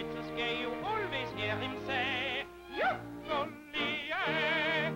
righteous gay, you always hear him say, Yolly-ay.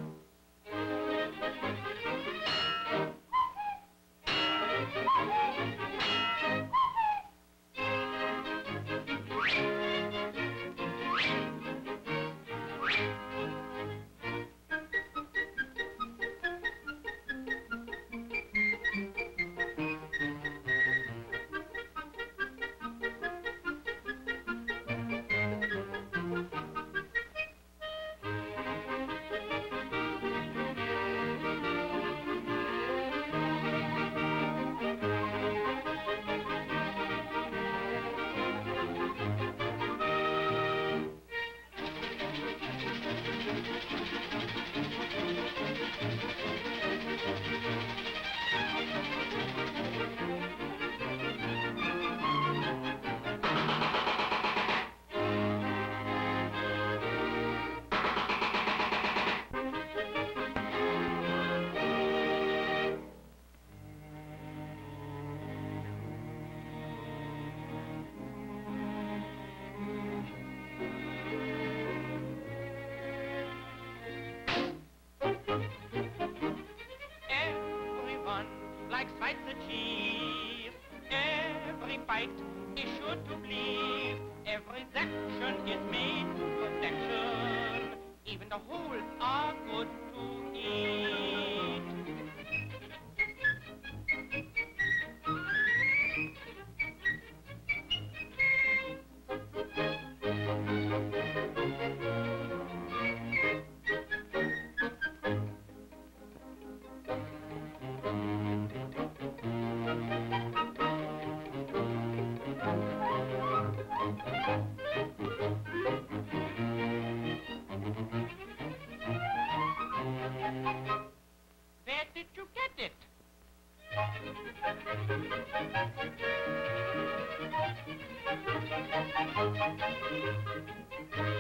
Every bite is sure to bleed. Every section is made to perfection. Even the holes are good to eat. Thank you.